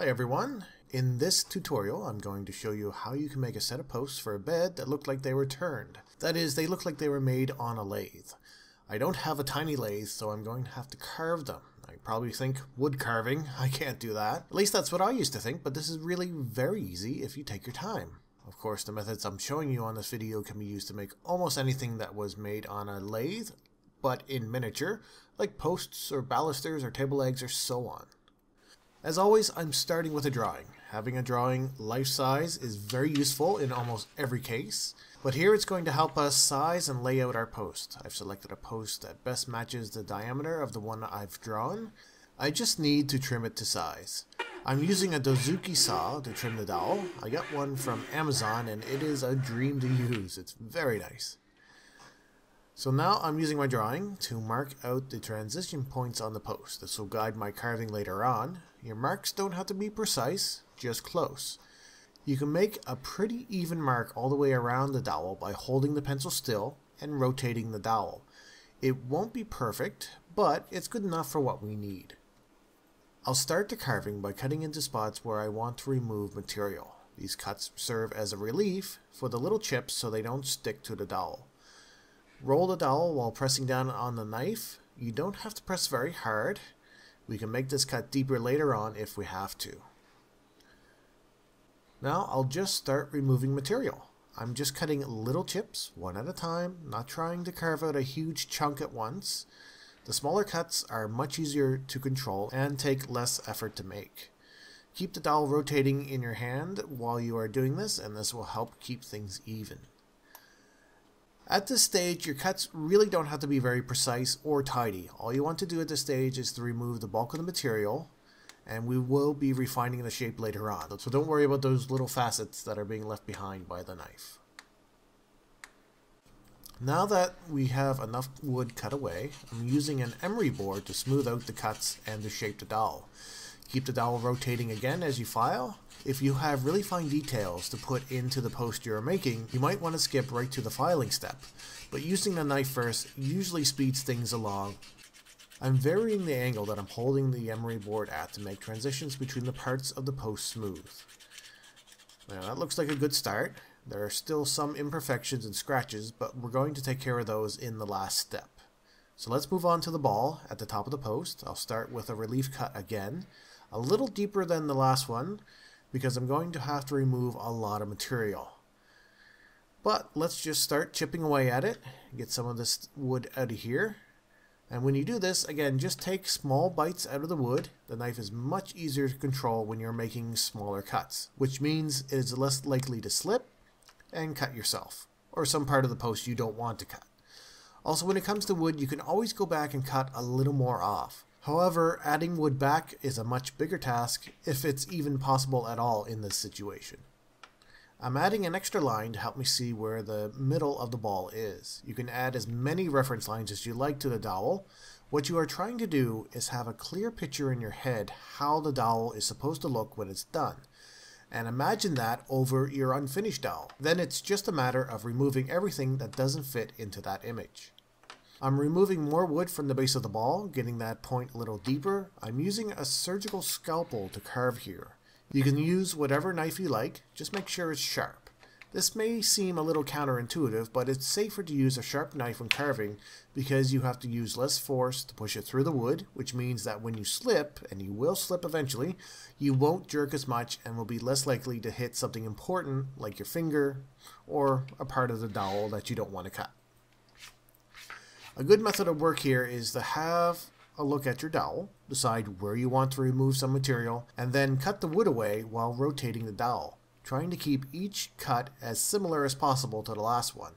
Hi everyone! In this tutorial I'm going to show you how you can make a set of posts for a bed that look like they were turned. That is, they look like they were made on a lathe. I don't have a tiny lathe, so I'm going to have to carve them. I probably think wood carving, I can't do that. At least that's what I used to think, but this is really very easy if you take your time. Of course, the methods I'm showing you on this video can be used to make almost anything that was made on a lathe, but in miniature, like posts or balusters or table legs or so on. As always, I'm starting with a drawing. Having a drawing life-size is very useful in almost every case, but here it's going to help us size and lay out our post. I've selected a post that best matches the diameter of the one I've drawn. I just need to trim it to size. I'm using a Dozuki saw to trim the dowel. I got one from Amazon and it is a dream to use. It's very nice. So now I'm using my drawing to mark out the transition points on the post. This will guide my carving later on. Your marks don't have to be precise, just close. You can make a pretty even mark all the way around the dowel by holding the pencil still and rotating the dowel. It won't be perfect, but it's good enough for what we need. I'll start the carving by cutting into spots where I want to remove material. These cuts serve as a relief for the little chips so they don't stick to the dowel. Roll the dowel while pressing down on the knife. You don't have to press very hard. We can make this cut deeper later on if we have to. Now I'll just start removing material. I'm just cutting little chips, one at a time, not trying to carve out a huge chunk at once. The smaller cuts are much easier to control and take less effort to make. Keep the dowel rotating in your hand while you are doing this, and this will help keep things even. At this stage, your cuts really don't have to be very precise or tidy. All you want to do at this stage is to remove the bulk of the material, and we will be refining the shape later on. So don't worry about those little facets that are being left behind by the knife. Now that we have enough wood cut away, I'm using an emery board to smooth out the cuts and to shape the dowel. Keep the dowel rotating again as you file. If you have really fine details to put into the post you are making, you might want to skip right to the filing step, but using the knife first usually speeds things along. I'm varying the angle that I'm holding the emery board at to make transitions between the parts of the post smooth. Now that looks like a good start. There are still some imperfections and scratches, but we're going to take care of those in the last step. So let's move on to the ball at the top of the post. I'll start with a relief cut again, a little deeper than the last one, because I'm going to have to remove a lot of material. But let's just start chipping away at it, get some of this wood out of here. And when you do this, again, just take small bites out of the wood. The knife is much easier to control when you're making smaller cuts, which means it is less likely to slip and cut yourself, or some part of the post you don't want to cut. Also, when it comes to wood, you can always go back and cut a little more off. However, adding wood back is a much bigger task, if it's even possible at all in this situation. I'm adding an extra line to help me see where the middle of the ball is. You can add as many reference lines as you like to the dowel. What you are trying to do is have a clear picture in your head how the dowel is supposed to look when it's done. And imagine that over your unfinished dowel. Then it's just a matter of removing everything that doesn't fit into that image. I'm removing more wood from the base of the ball, getting that point a little deeper. I'm using a surgical scalpel to carve here. You can use whatever knife you like, just make sure it's sharp. This may seem a little counterintuitive, but it's safer to use a sharp knife when carving because you have to use less force to push it through the wood, which means that when you slip, and you will slip eventually, you won't jerk as much and will be less likely to hit something important like your finger or a part of the dowel that you don't want to cut. A good method of work here is to have a look at your dowel, decide where you want to remove some material, and then cut the wood away while rotating the dowel, trying to keep each cut as similar as possible to the last one.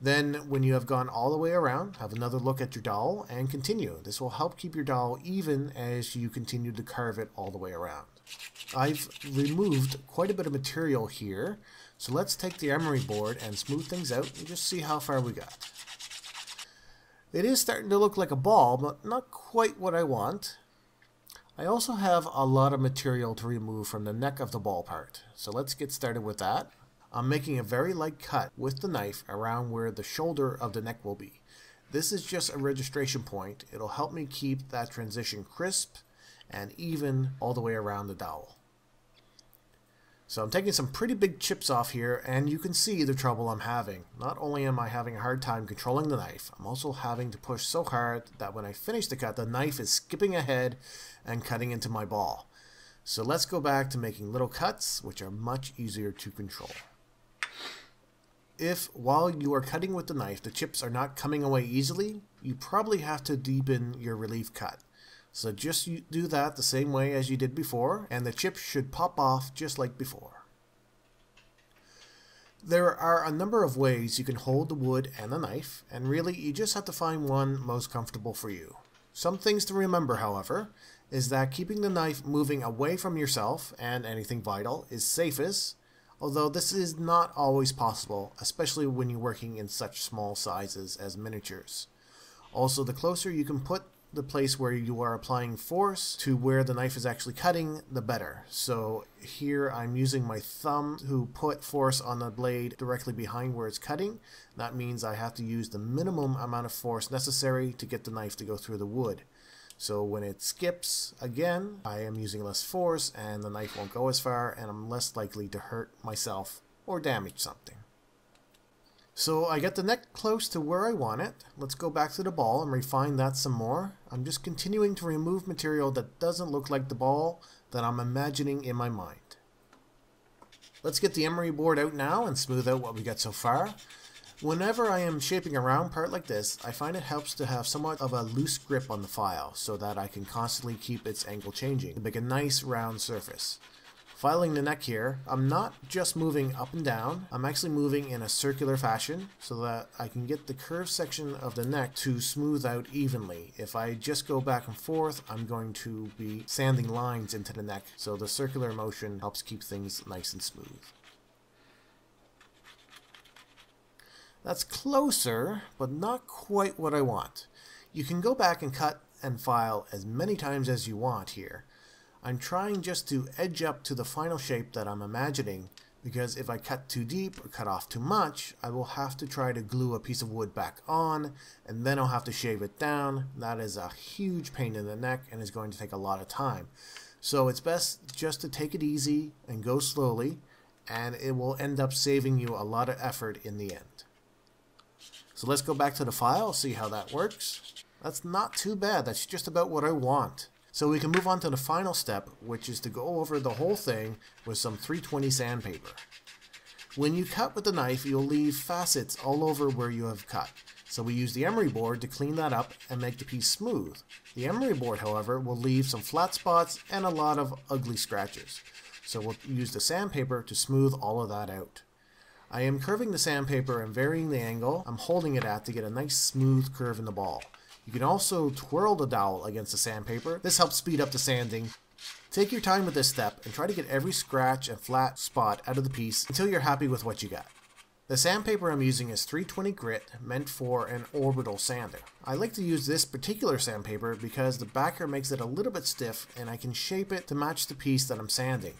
Then, when you have gone all the way around, have another look at your dowel and continue. This will help keep your dowel even as you continue to carve it all the way around. I've removed quite a bit of material here, so let's take the emery board and smooth things out and just see how far we got. It is starting to look like a ball, but not quite what I want. I also have a lot of material to remove from the neck of the ball part, so let's get started with that. I'm making a very light cut with the knife around where the shoulder of the neck will be. This is just a registration point. It'll help me keep that transition crisp and even all the way around the dowel. So I'm taking some pretty big chips off here, and you can see the trouble I'm having. Not only am I having a hard time controlling the knife, I'm also having to push so hard that when I finish the cut, the knife is skipping ahead and cutting into my ball. So let's go back to making little cuts, which are much easier to control. If, while you are cutting with the knife, the chips are not coming away easily, you probably have to deepen your relief cut. So just do that the same way as you did before, and the chips should pop off just like before. There are a number of ways you can hold the wood and the knife, and really you just have to find one most comfortable for you. Some things to remember, however, is that keeping the knife moving away from yourself and anything vital is safest, although this is not always possible, especially when you're working in such small sizes as miniatures. Also, the closer you can put the place where you are applying force to where the knife is actually cutting, the better. So here I'm using my thumb to put force on the blade directly behind where it's cutting. That means I have to use the minimum amount of force necessary to get the knife to go through the wood. So when it skips, again, I am using less force and the knife won't go as far, and I'm less likely to hurt myself or damage something. So I get the neck close to where I want it. Let's go back to the ball and refine that some more. I'm just continuing to remove material that doesn't look like the ball that I'm imagining in my mind. Let's get the emery board out now and smooth out what we got so far. Whenever I am shaping a round part like this, I find it helps to have somewhat of a loose grip on the file so that I can constantly keep its angle changing to make a nice round surface. Filing the neck here, I'm not just moving up and down, I'm actually moving in a circular fashion so that I can get the curved section of the neck to smooth out evenly. If I just go back and forth, I'm going to be sanding lines into the neck, so the circular motion helps keep things nice and smooth. That's closer, but not quite what I want. You can go back and cut and file as many times as you want here. I'm trying just to edge up to the final shape that I'm imagining, because if I cut too deep or cut off too much, I will have to try to glue a piece of wood back on, and then I'll have to shave it down. That is a huge pain in the neck and is going to take a lot of time. So it's best just to take it easy and go slowly, and it will end up saving you a lot of effort in the end. So let's go back to the file, see how that works. That's not too bad, that's just about what I want. So we can move on to the final step, which is to go over the whole thing with some 320 sandpaper. When you cut with the knife, you'll leave facets all over where you have cut. So we use the emery board to clean that up and make the piece smooth. The emery board, however, will leave some flat spots and a lot of ugly scratches. So we'll use the sandpaper to smooth all of that out. I am curving the sandpaper and varying the angle I'm holding it at to get a nice smooth curve in the ball. You can also twirl the dowel against the sandpaper. This helps speed up the sanding. Take your time with this step and try to get every scratch and flat spot out of the piece until you're happy with what you got. The sandpaper I'm using is 320 grit, meant for an orbital sander. I like to use this particular sandpaper because the backer makes it a little bit stiff and I can shape it to match the piece that I'm sanding.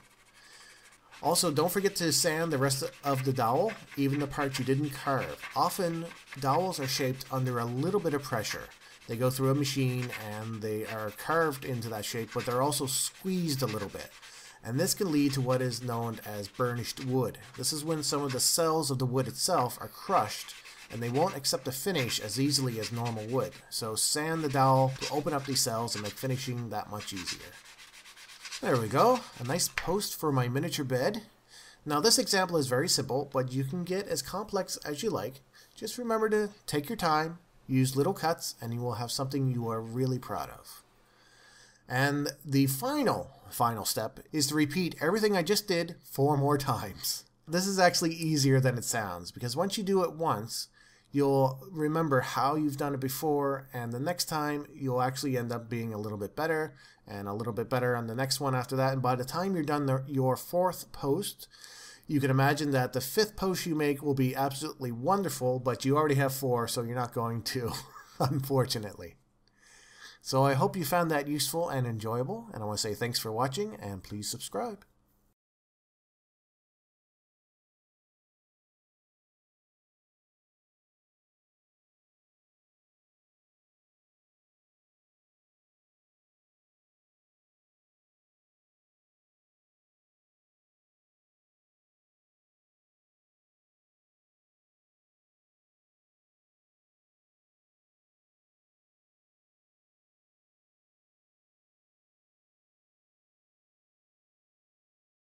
Also, don't forget to sand the rest of the dowel, even the parts you didn't carve. Often, dowels are shaped under a little bit of pressure. They go through a machine and they are carved into that shape, but they're also squeezed a little bit. And this can lead to what is known as burnished wood. This is when some of the cells of the wood itself are crushed and they won't accept a finish as easily as normal wood. So sand the dowel to open up these cells and make finishing that much easier. There we go, a nice post for my miniature bed. Now this example is very simple, but you can get as complex as you like. Just remember to take your time, use little cuts, and you will have something you are really proud of. And the final step is to repeat everything I just did 4 more times. This is actually easier than it sounds, because once you do it once, you'll remember how you've done it before, and the next time you'll actually end up being a little bit better, and a little bit better on the next one after that, and by the time you're done your 4th post, you can imagine that the 5th post you make will be absolutely wonderful, but you already have 4, so you're not going to, unfortunately. So I hope you found that useful and enjoyable, and I want to say thanks for watching, and please subscribe.